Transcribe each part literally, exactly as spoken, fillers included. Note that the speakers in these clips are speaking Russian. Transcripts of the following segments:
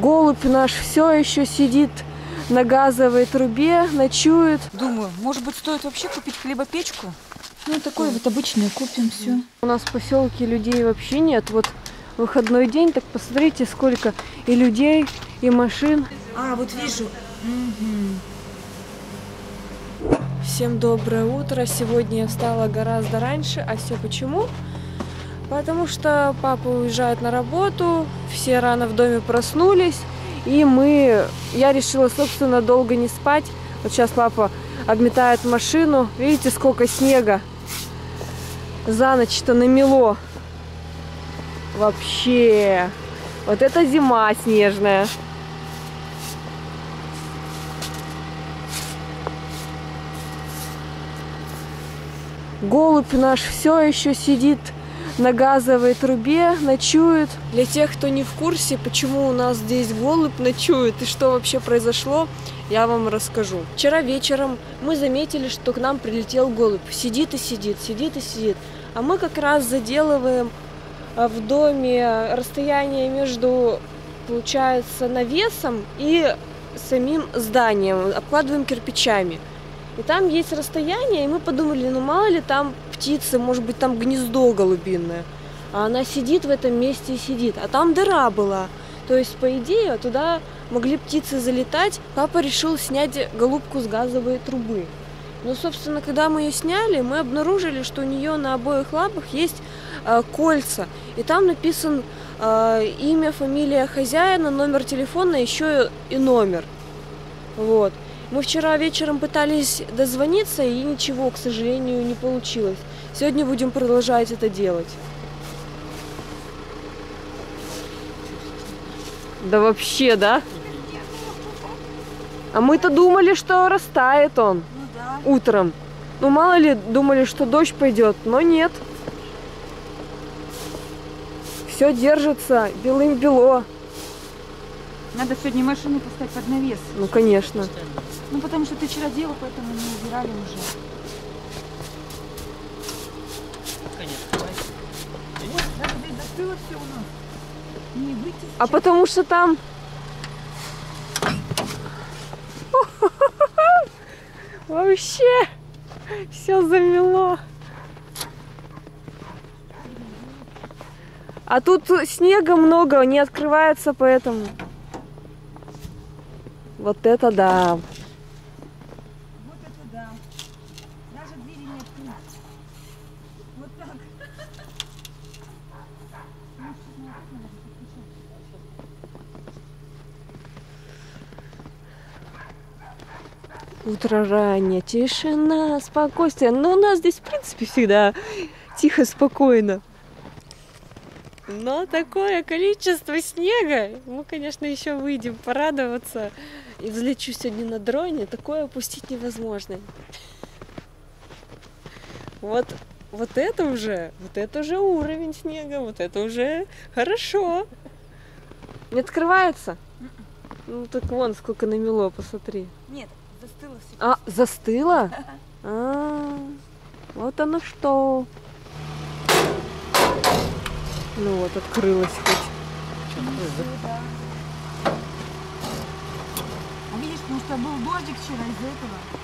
Голубь наш все еще сидит на газовой трубе, ночует. Думаю, может быть, стоит вообще купить хлебопечку? Ну, такой вот обычный купим, все. У нас в поселке людей вообще нет. Вот выходной день, так посмотрите, сколько и людей, и машин. А, вот вижу. Угу. Всем доброе утро. Сегодня я встала гораздо раньше. А все почему? Потому что папа уезжает на работу, все рано в доме проснулись, и мы... я решила, собственно, долго не спать. Вот сейчас папа обметает машину. Видите, сколько снега за ночь-то намело. Вообще, вот это зима снежная. Голубь наш все еще сидит на газовой трубе, ночует. Для тех, кто не в курсе, почему у нас здесь голубь ночует и что вообще произошло, я вам расскажу. Вчера вечером мы заметили, что к нам прилетел голубь. Сидит и сидит, сидит и сидит. А мы как раз заделываем в доме расстояние между, получается, навесом и самим зданием. Обкладываем кирпичами. И там есть расстояние, и мы подумали, ну мало ли там птицы, может быть, там гнездо голубиное. А она сидит в этом месте и сидит. А там дыра была. То есть, по идее, туда могли птицы залетать. Папа решил снять голубку с газовой трубы. Но, собственно, когда мы ее сняли, мы обнаружили, что у нее на обоих лапах есть э, кольца. И там написан э, имя, фамилия хозяина, номер телефона, еще и номер. Вот. Мы вчера вечером пытались дозвониться, и ничего, к сожалению, не получилось. Сегодня будем продолжать это делать. Да вообще, да? А мы-то думали, что растает он, ну, да, утром. Ну, мало ли, думали, что дождь пойдет, но нет. Все держится, белым-бело. Надо сегодня машину поставить под навес. Ну, конечно. Ну, потому что ты вчера делал, поэтому не убирали уже. А потому что там... Вообще все замело. А тут снега много, не открывается, поэтому... Вот это да! Вот это да! Даже двери не открыты. Вот так. Утро раннее, тишина, спокойствие. Но у нас здесь, в принципе, всегда тихо, спокойно. Но такое количество снега, мы, конечно, еще выйдем порадоваться. И взлечу сегодня на дроне, такое опустить невозможно. Вот, вот это уже, вот это уже уровень снега, вот это уже хорошо. Не открывается? Ну так вон сколько намело, посмотри. Нет, застыло все. А, застыло? А, вот оно что. Ну вот, открылась хоть. А видишь, потому что был дождик вчера из-за этого.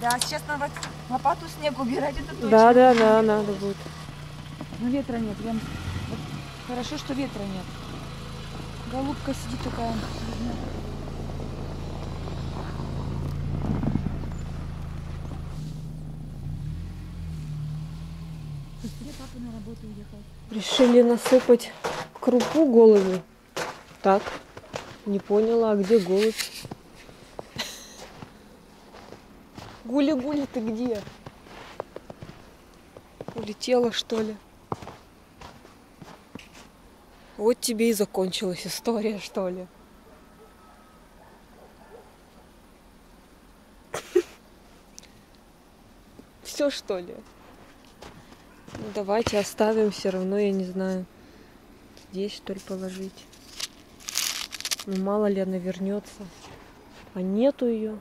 Да, сейчас надо лопату снег убирать, это точно. Да, да, да, надо будет. Ну ветра нет, прям. Вот хорошо, что ветра нет. Голубка сидит такая. Решили насыпать крупу голубю. Так, не поняла, а где голубь? Гуля-гуля, ты где? Улетела, что ли? Вот тебе и закончилась история, что ли. Все, что ли? Ну, давайте оставим, все равно, я не знаю. Здесь, что ли, положить. Ну, мало ли она вернется. А нету ее.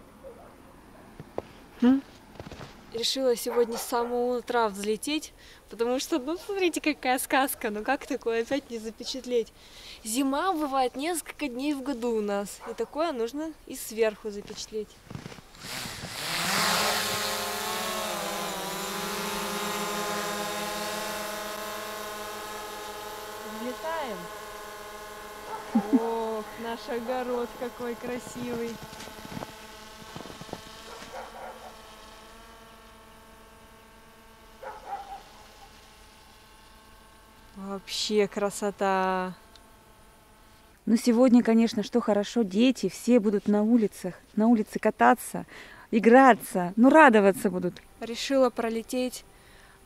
М? Решила сегодня с самого утра взлететь, потому что, ну, смотрите, какая сказка, ну как такое опять не запечатлеть? Зима бывает несколько дней в году у нас, и такое нужно и сверху запечатлеть. Взлетаем. Ох, наш огород какой красивый. Вообще красота! Ну, сегодня, конечно, что хорошо, дети все будут на улицах, на улице кататься, играться, ну, радоваться будут. Решила пролететь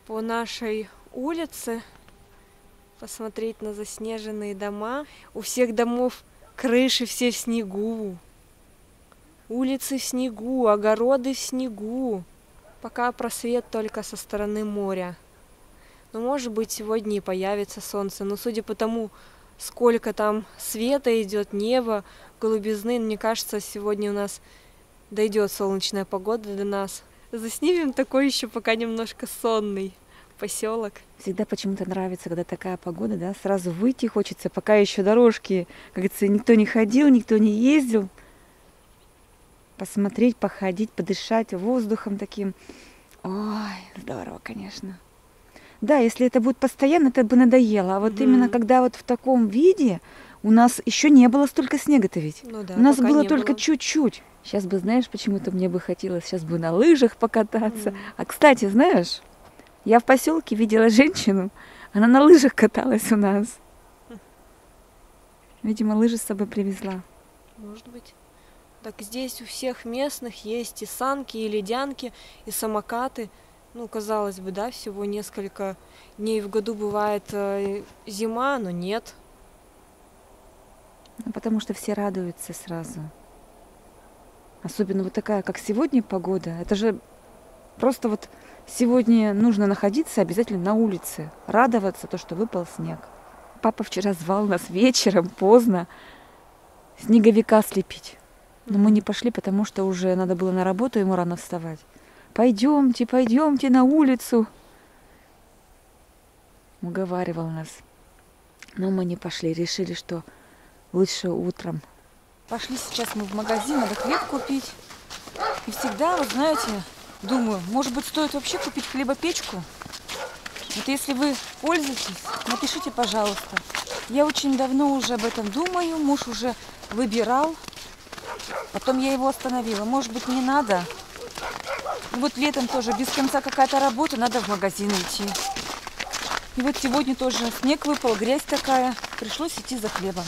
по нашей улице, посмотреть на заснеженные дома. У всех домов крыши все в снегу, улицы в снегу, огороды в снегу. Пока просвет только со стороны моря. Но, может быть, сегодня и появится солнце. Но судя по тому, сколько там света идет, неба, голубизны, мне кажется, сегодня у нас дойдет солнечная погода до нас. Заснимем такой еще пока немножко сонный поселок. Всегда почему-то нравится, когда такая погода, да, сразу выйти хочется, пока еще дорожки, как говорится, никто не ходил, никто не ездил. Посмотреть, походить, подышать воздухом таким. Ой, здорово, конечно. Да, если это будет постоянно, это бы надоело. А вот mm. именно когда вот в таком виде, у нас еще не было столько снега-то ведь. Ну да, у нас было только чуть-чуть. Сейчас бы, знаешь, почему-то мне бы хотелось, сейчас бы на лыжах покататься. Mm. А, кстати, знаешь, я в поселке видела женщину, она на лыжах каталась у нас. Видимо, лыжи с собой привезла. Может быть. Так здесь у всех местных есть и санки, и ледянки, и самокаты. Ну, казалось бы, да, всего несколько дней в году бывает зима, но нет. Ну, потому что все радуются сразу. Особенно вот такая, как сегодня, погода. Это же просто вот сегодня нужно находиться обязательно на улице, радоваться, то, что выпал снег. Папа вчера звал нас вечером, поздно, снеговика слепить. Но мы не пошли, потому что уже надо было на работу, ему рано вставать. Пойдемте, пойдемте на улицу. Уговаривал нас. Но мы не пошли. Решили, что лучше утром. Пошли сейчас мы в магазин, надо хлеб купить. И всегда, вот знаете, думаю, может быть, стоит вообще купить хлебопечку. Вот если вы пользуетесь, напишите, пожалуйста. Я очень давно уже об этом думаю. Муж уже выбирал. Потом я его остановила. Может быть, не надо. Вот летом тоже без конца какая-то работа, надо в магазин идти. И вот сегодня тоже снег выпал, грязь такая, пришлось идти за хлебом.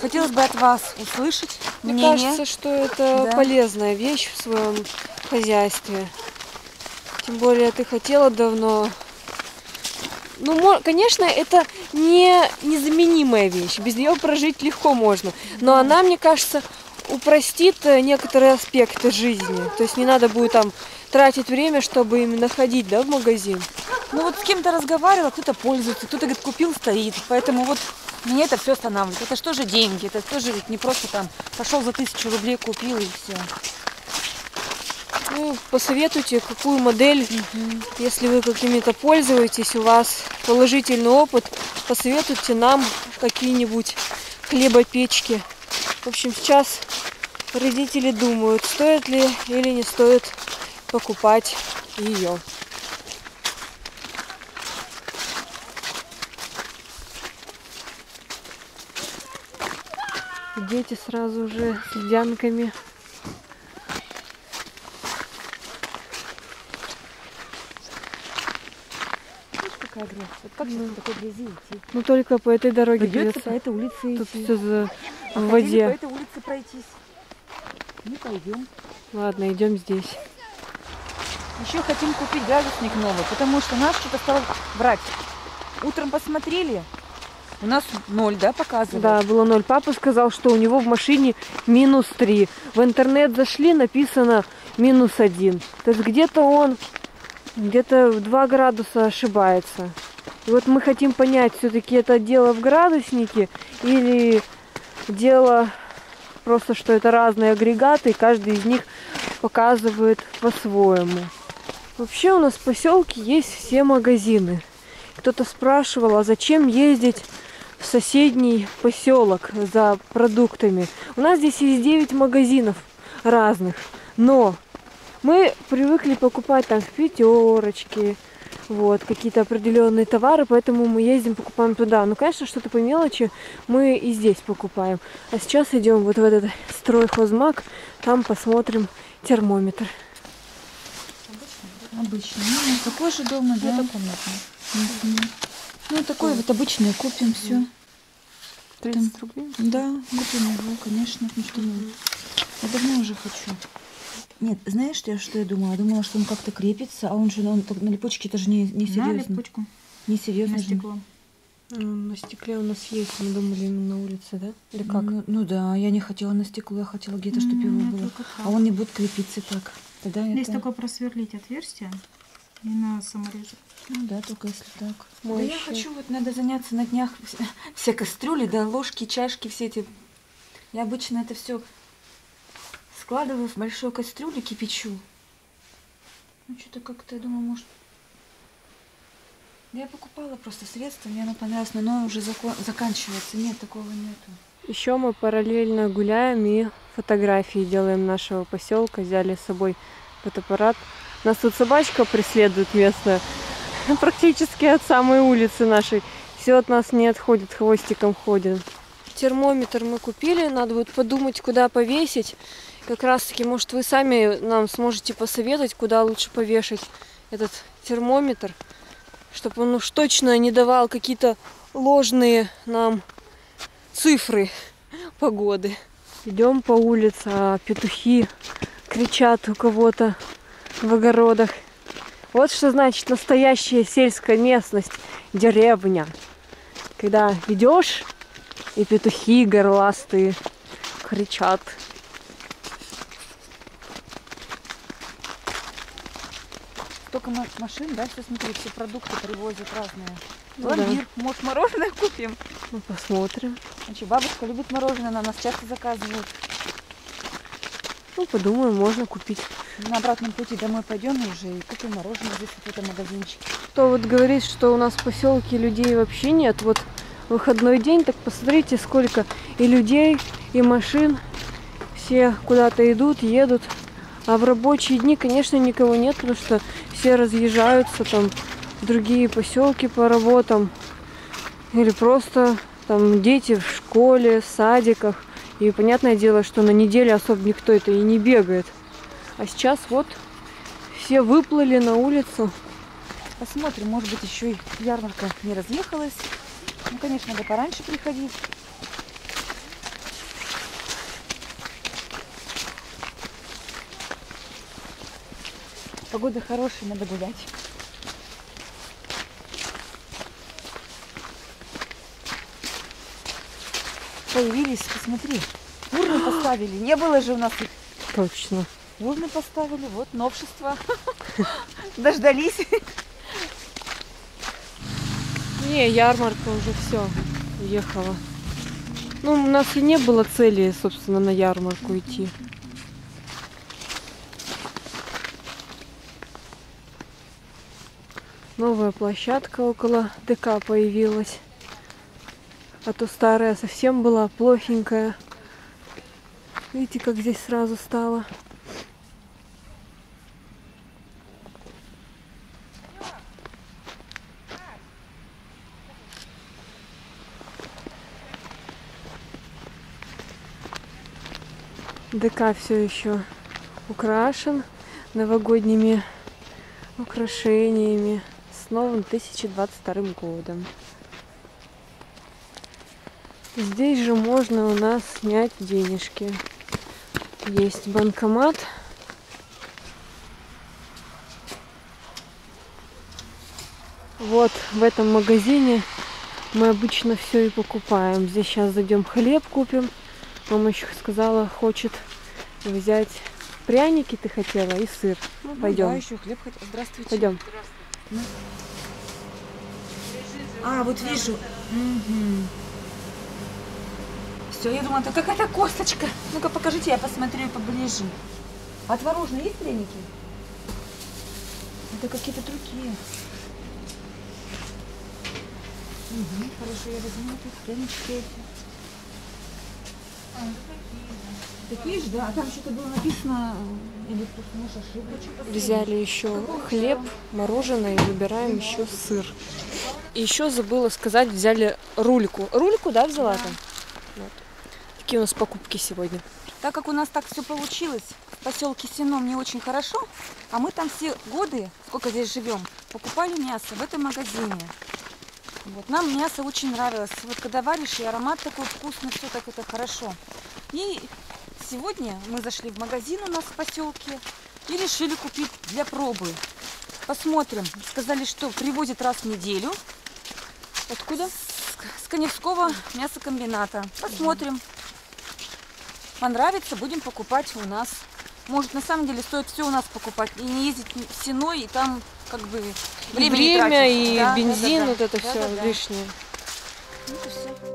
Хотелось бы от вас услышать мнение. Мне кажется, что это да. полезная вещь в своем хозяйстве. Тем более ты хотела давно. Ну, конечно, это не незаменимая вещь, без нее прожить легко можно. Но да. она, мне кажется, упростит некоторые аспекты жизни. То есть не надо будет там тратить время, чтобы именно ходить, да, в магазин. Ну вот с кем-то разговаривала, кто-то пользуется, кто-то, говорит, купил, стоит. Поэтому вот меня это все останавливает. Это же тоже деньги, это тоже ведь не просто там пошел за тысячу рублей, купил и все. Ну, посоветуйте, какую модель, угу. если вы какими-то пользуетесь, у вас положительный опыт, посоветуйте нам какие-нибудь хлебопечки. В общем, сейчас родители думают, стоит ли или не стоит покупать ее. Дети сразу же с ледянками. Какая грязь. Вот как ну, такой грязи идти? Ну только по этой дороге придется. По этой улице Тут идти. Все за... в воде. По этой улице пройтись. Не пойдем. Ладно, идем здесь. Еще хотим купить градусник новый, потому что нас что-то стало брать. Утром посмотрели, у нас ноль, да, показывали? Да, было ноль. Папа сказал, что у него в машине минус три. В интернет зашли, написано минус один. То есть где-то он... Где-то в два градуса ошибается. И вот мы хотим понять, все-таки это дело в градуснике или дело просто, что это разные агрегаты, и каждый из них показывает по-своему. Вообще у нас в поселке есть все магазины. Кто-то спрашивал, а зачем ездить в соседний поселок за продуктами? У нас здесь есть девять магазинов разных, но мы привыкли покупать там в пятерочке, вот, какие-то определенные товары, поэтому мы ездим, покупаем туда. Ну, конечно, что-то по мелочи мы и здесь покупаем. А сейчас идем вот в этот стройхозмаг, там посмотрим термометр. Обычный. Ну, такой же дома, да? Да, такой угу. Ну, такой вот обычный купим, все. тридцать рублей? Да, купим его, конечно, потому что я давно уже хочу. Нет, знаешь, что я, что я думала? Я думала, что он как-то крепится, а он же он, на липучке-то же не, не серьезно. На липучку. Не серьезно. На стекло. Ну, на стекле у нас есть, мы думали, на улице, да? Или как? Ну, ну да, я не хотела на стекло, я хотела где-то, mm, чтобы его было. А он не будет крепиться так. Тогда здесь это... только просверлить отверстие и на саморезы. Ну да, только если так. Мой да еще. Я хочу, вот надо заняться на днях все кастрюли, да, ложки, чашки, все эти. Я обычно это все... Складываю в большую кастрюлю, кипячу. Ну, что-то как-то, я думаю, может... Я покупала просто средства, мне оно понравилось, но оно уже закон... заканчивается. Нет, такого нету. Еще мы параллельно гуляем и фотографии делаем нашего поселка. Взяли с собой фотоаппарат. Нас тут собачка преследует местная. Практически от самой улицы нашей. Все от нас не отходит, хвостиком ходит. Термометр мы купили, надо будет подумать, куда повесить. Как раз таки, может, вы сами нам сможете посоветовать, куда лучше повешать этот термометр, чтобы он уж точно не давал какие-то ложные нам цифры погоды. Идем по улице, а петухи кричат у кого-то в огородах. Вот что значит настоящая сельская местность, деревня. Когда идешь, и петухи горластые кричат. Только машин, да, все, смотри, все продукты привозят разные. Пломбир, да. Может, мороженое купим? Ну, посмотрим. Значит, бабушка любит мороженое, она нас часто заказывает. Ну, подумаю, можно купить. На обратном пути домой пойдем уже и купим мороженое здесь, в этом магазинчике. Кто вот говорит, что у нас в поселке людей вообще нет, вот выходной день, так посмотрите, сколько и людей, и машин. Все куда-то идут, едут. А в рабочие дни, конечно, никого нет, потому что все разъезжаются там в другие поселки по работам. Или просто там дети в школе, в садиках. И понятное дело, что на неделе особо никто это и не бегает. А сейчас вот все выплыли на улицу. Посмотрим, может быть, еще и ярмарка не разъехалась. Ну, конечно, надо пораньше приходить. Погода хорошая, надо гулять. Появились, посмотри. Урны поставили. Не было же у нас их. Точно. Урны поставили. Вот новшество. Дождались. Не, ярмарка уже все уехала. Ну, у нас и не было цели, собственно, на ярмарку идти. Новая площадка около ДК появилась. А то старая совсем была плохенькая. Видите, как здесь сразу стало. ДК все еще украшен новогодними украшениями с новым две тысячи двадцать вторым годом. Здесь же можно у нас снять денежки. Есть банкомат. Вот в этом магазине мы обычно все и покупаем. Здесь сейчас зайдем хлеб купим. Мама еще сказала, хочет взять пряники, ты хотела, и сыр. Ну, пойдем. Да, еще хлеб хотела. Здравствуйте. Пойдем. Здравствуйте. А, вот вижу. Угу. Все, я думала, это какая-то косточка. Ну-ка, покажите, я посмотрю поближе. А творожные есть пряники? Это какие-то другие. Угу, хорошо, я возьму тут прянички эти. А, ну, такие же. Такие же, да? А там что-то было написано, или просто ну, шашлык. Взяли еще хлеб, мороженое и выбираем еще сыр. И еще забыла сказать, взяли рульку. Рульку, да, взяла там? Да. Вот. Такие у нас покупки сегодня. Так как у нас так все получилось, в поселке Сеном не очень хорошо, а мы там все годы, сколько здесь живем, покупали мясо в этом магазине. Вот. Нам мясо очень нравилось. Вот когда варишь, и аромат такой вкусный, все так это хорошо. И сегодня мы зашли в магазин у нас в поселке и решили купить для пробы. Посмотрим. Сказали, что привозят раз в неделю. Откуда? С Каневского мясокомбината. Посмотрим. Понравится, будем покупать у нас. Может, на самом деле стоит все у нас покупать и не ездить в Сено, и там как бы время, и, время, и да, бензин, да, да, да. вот это да, все да, да. лишнее. Ну, и все.